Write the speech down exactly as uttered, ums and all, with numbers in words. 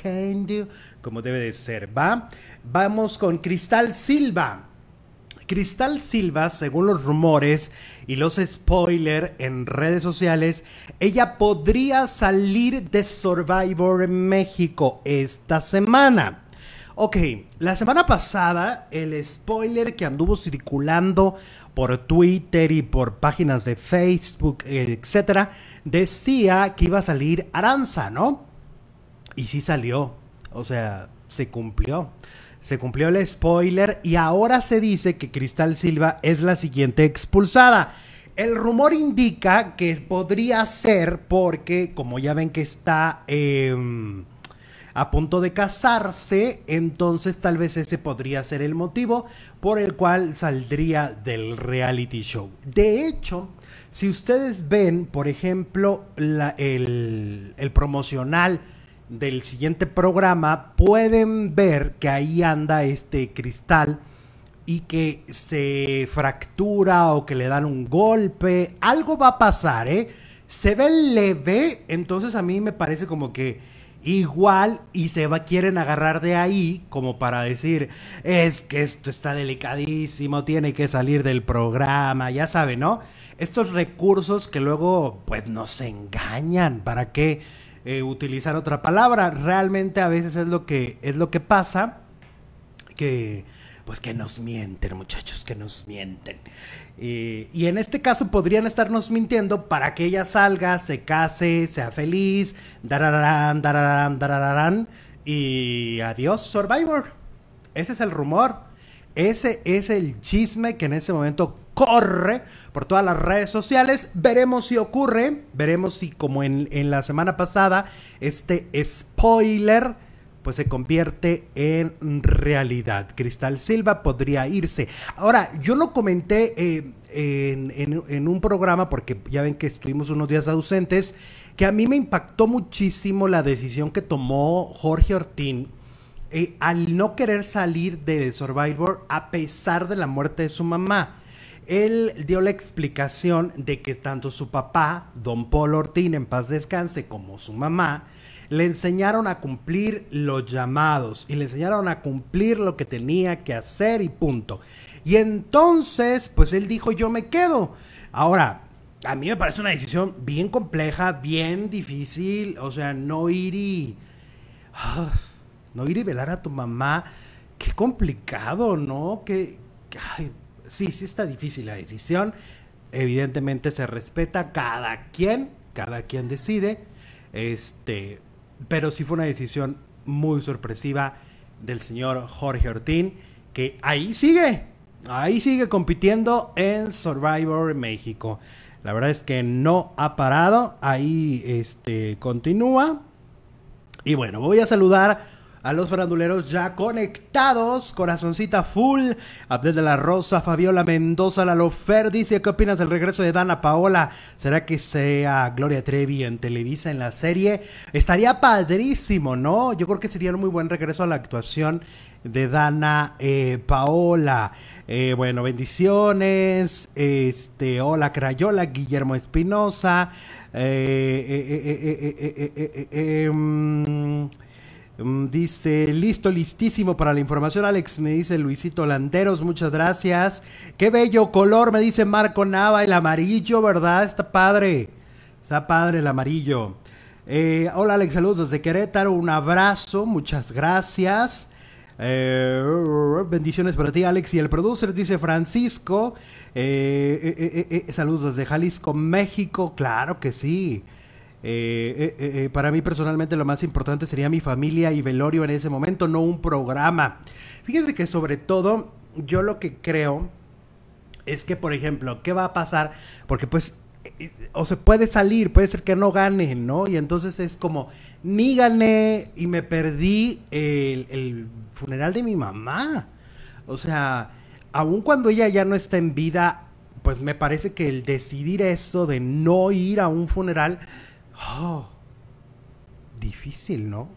can do, como debe de ser, ¿va? Vamos con Kristal Silva. Kristal Silva, según los rumores y los spoilers en redes sociales, ella podría salir de Survivor en México esta semana. Ok, la semana pasada el spoiler que anduvo circulando por Twitter y por páginas de Facebook, etcétera, decía que iba a salir Aranza, ¿no? Y sí salió, o sea, se cumplió. Se cumplió el spoiler y ahora se dice que Kristal Silva es la siguiente expulsada. El rumor indica que podría ser porque, como ya ven que está eh, a punto de casarse, entonces tal vez ese podría ser el motivo por el cual saldría del reality show. De hecho, si ustedes ven, por ejemplo, la, el, el promocional del siguiente programa, pueden ver que ahí anda este Kristal y que se fractura o que le dan un golpe. Algo va a pasar, ¿eh? Se ve leve, entonces a mí me parece como que igual y se va, quieren agarrar de ahí como para decir, es que esto está delicadísimo, tiene que salir del programa, ya saben, ¿no? Estos recursos que luego pues nos engañan, ¿para qué? Eh, utilizar otra palabra, realmente a veces es lo que es lo que pasa, que pues que nos mienten, muchachos, que nos mienten, eh, y en este caso podrían estarnos mintiendo para que ella salga, se case, sea feliz, dararán, dararán, dararán, y adiós Survivor. Ese es el rumor, ese es el chisme que en ese momento corre por todas las redes sociales. Veremos si ocurre, veremos si como en, en la semana pasada este spoiler pues se convierte en realidad. Kristal Silva podría irse. Ahora, yo lo comenté eh, en, en, en un programa, porque ya ven que estuvimos unos días ausentes, que a mí me impactó muchísimo la decisión que tomó Jorge Ortín eh, al no querer salir de Survivor a pesar de la muerte de su mamá. Él dio la explicación de que tanto su papá, don Paul Ortín, en paz descanse, como su mamá, le enseñaron a cumplir los llamados y le enseñaron a cumplir lo que tenía que hacer y punto. Y entonces, pues él dijo, yo me quedo. Ahora, a mí me parece una decisión bien compleja, bien difícil, o sea, no ir y... Uh, no ir y velar a tu mamá, qué complicado, ¿no? Que... Ay, sí, sí está difícil la decisión, evidentemente se respeta, cada quien, cada quien decide, este, pero sí fue una decisión muy sorpresiva del señor Jorge Ortín, que ahí sigue, ahí sigue compitiendo en Survivor México. La verdad es que no ha parado, ahí este, continúa. Y bueno, voy a saludar a los faranduleros ya conectados. Corazoncita full. Abdel de la Rosa, Fabiola Mendoza, Lalo Fer dice, ¿qué opinas del regreso de Dana Paola? ¿Será que sea Gloria Trevi en Televisa en la serie? Estaría padrísimo, ¿no? Yo creo que sería un muy buen regreso a la actuación de Dana eh, Paola. Eh, bueno, bendiciones. Este, hola Crayola, Guillermo Espinosa. Eh... Dice, listo, listísimo para la información, Alex, me dice Luisito Landeros, muchas gracias. Qué bello color, me dice Marco Nava, el amarillo, ¿verdad? Está padre, está padre el amarillo. Eh, hola Alex, saludos desde Querétaro, un abrazo, muchas gracias. Eh, bendiciones para ti, Alex, y el producer, dice Francisco. Eh, eh, eh, eh, saludos desde Jalisco, México, claro que sí. Eh, eh, eh, para mí personalmente lo más importante sería mi familia y velorio en ese momento, no un programa. Fíjense que sobre todo yo lo que creo es que, por ejemplo, ¿qué va a pasar? Porque pues eh, o se puede salir, puede ser que no gane, ¿no? Y entonces es como, ni gané y me perdí el, el funeral de mi mamá. O sea, aun cuando ella ya no está en vida, pues me parece que el decidir eso de no ir a un funeral, oh, difícil, ¿no?